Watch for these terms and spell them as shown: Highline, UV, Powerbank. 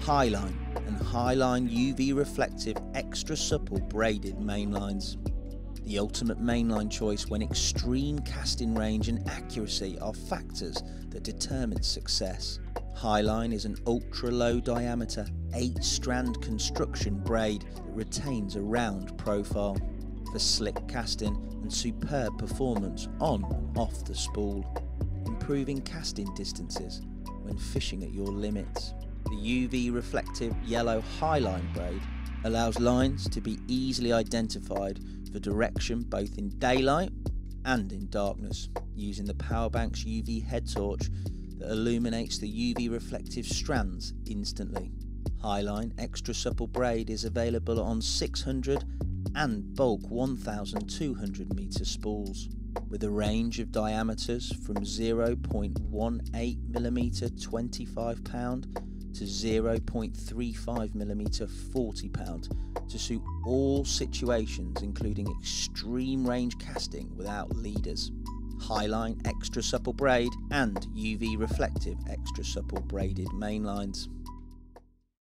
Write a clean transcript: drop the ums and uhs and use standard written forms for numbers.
Highline and Highline UV reflective extra supple braided mainlines. The ultimate mainline choice when extreme casting range and accuracy are factors that determine success. Highline is an ultra-low diameter, 8-strand construction braid that retains a round profile for slick casting and superb performance on and off the spool, improving casting distances when fishing at your limits. The UV reflective yellow Highline braid allows lines to be easily identified for direction both in daylight and in darkness, using the Powerbank's UV head torch that illuminates the UV reflective strands instantly. Highline extra supple braid is available on 600 and bulk 1200 meter spools, with a range of diameters from 0.18mm 25 pound to 0.35mm 40 pound to suit all situations, including extreme range casting without leaders. Highline extra supple braid and UV reflective extra supple braided mainlines.